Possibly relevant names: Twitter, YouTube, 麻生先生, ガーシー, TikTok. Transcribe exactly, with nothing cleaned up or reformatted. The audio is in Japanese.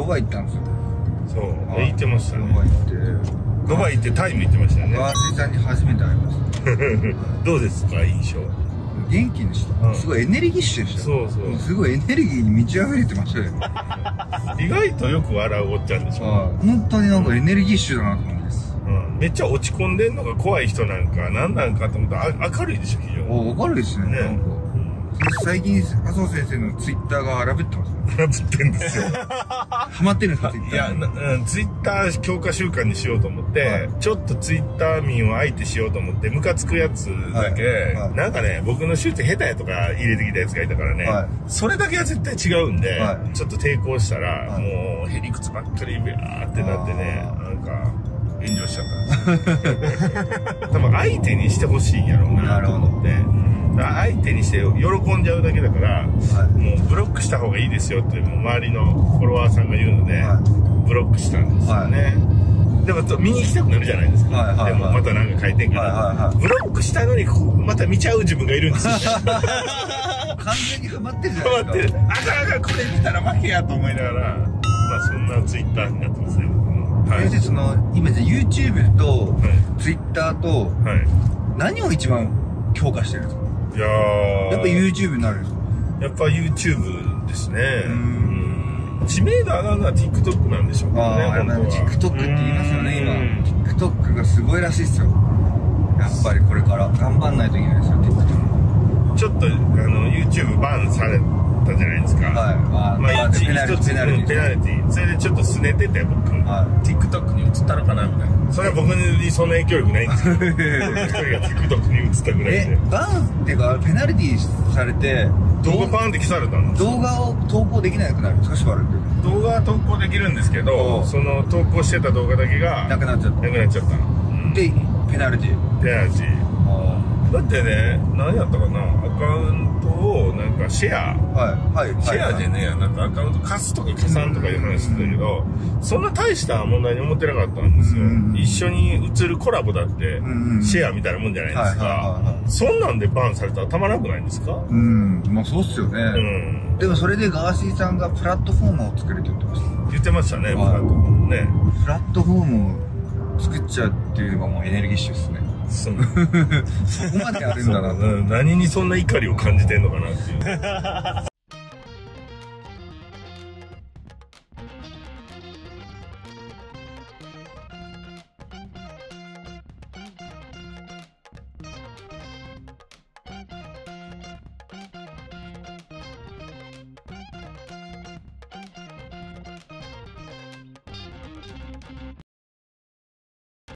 ドバイ行ったんですよ。そう行ってましたね。ドバイ行ってドバイ行ってタイも行ってましたね。ガーシーさんに初めて会いましたどうですか印象？元気でした、うん、すごいエネルギッシュでした。そうそう、すごいエネルギーに満ち溢れてましたよ意外とよく笑うおっちゃんでしょ。本当になんかエネルギッシュだなと思うんです、うん、めっちゃ落ち込んでんのが怖い人なんか何なんかと思ったら明るいでしょ。非常に明るいですね。最近麻生先生のツイッターが荒ぶってます。荒ぶってんですよ。ハマってるんですか？いや、うん、ツイッター強化週間にしようと思って、はい、ちょっとツイッター民を相手しようと思ってムカつくやつだけ、はいはい、なんかね僕の手術下手やとか入れてきたやつがいたからね、はい、それだけは絶対違うんで、はい、ちょっと抵抗したら、はい、もうへりくつばっかりビャーってなってねなんか炎上しちゃったんですよ多分相手にしてほしいんやろうなと思って。相手にして喜んじゃうだけだから、はい、もうブロックした方がいいですよって周りのフォロワーさんが言うので、はい、ブロックしたんですよね、はい、でも見に行きたくなるじゃないですか、はいはいはい、でもまたなんか書いてんけど、はいはいはい、ブロックしたのにここまた見ちゃう自分がいるんですよ完全にハマってるじゃないですか。ハマってる。あかんあかんこれ見たら負けやと思いながら、まあ、そんなツイッターになってますね。先生その今 YouTube と Twitter と、はい、何を一番強化してるんですか？いややっぱ YouTube になるんですか？やっぱ YouTube ですね。知名度上がるのは TikTok なんでしょうかね。ああ、TikTok って言いますよね今。TikTok がすごいらしいですよ。やっぱりこれから頑張んないといけないですよ TikTok。ちょっとあの YouTube バンされたじゃないですか。はい。まあ、まあ、一つペナルティー、ペナルティー。それでちょっとすねてて僕、はい、TikTok に移ったのかなみたいな。それは僕にそんな影響力ないんですけど。一人が TikTok に移ったぐらいで。え、バンっていうかペナルティーされて動画バンって消されたんです。動画を投稿できなくなるんですか？しばらく。動画は投稿できるんですけど、その投稿してた動画だけがなくなっちゃった。なくなっちゃった。うん、でペナルティー。ペナルティー。だってね、何やったかな、アカウントをなんかシェア、はいはい、シェアでね、なんかアカウント貸すとか貸さんとかいう話してたけど、そんな大した問題に思ってなかったんですよ。一緒に映るコラボだって、シェアみたいなもんじゃないですか。そんなんでバンされたらたまらなくないんですか？うん、まあそうっすよね。うん、でもそれでガーシーさんがプラットフォームを作るって言ってました。言ってましたね、プラットフォームね。プラットフォームを作っちゃうっていうのがもうエネルギッシュですね。そ, のそこまであるんだな。何にそんな怒りを感じてんのかなっていう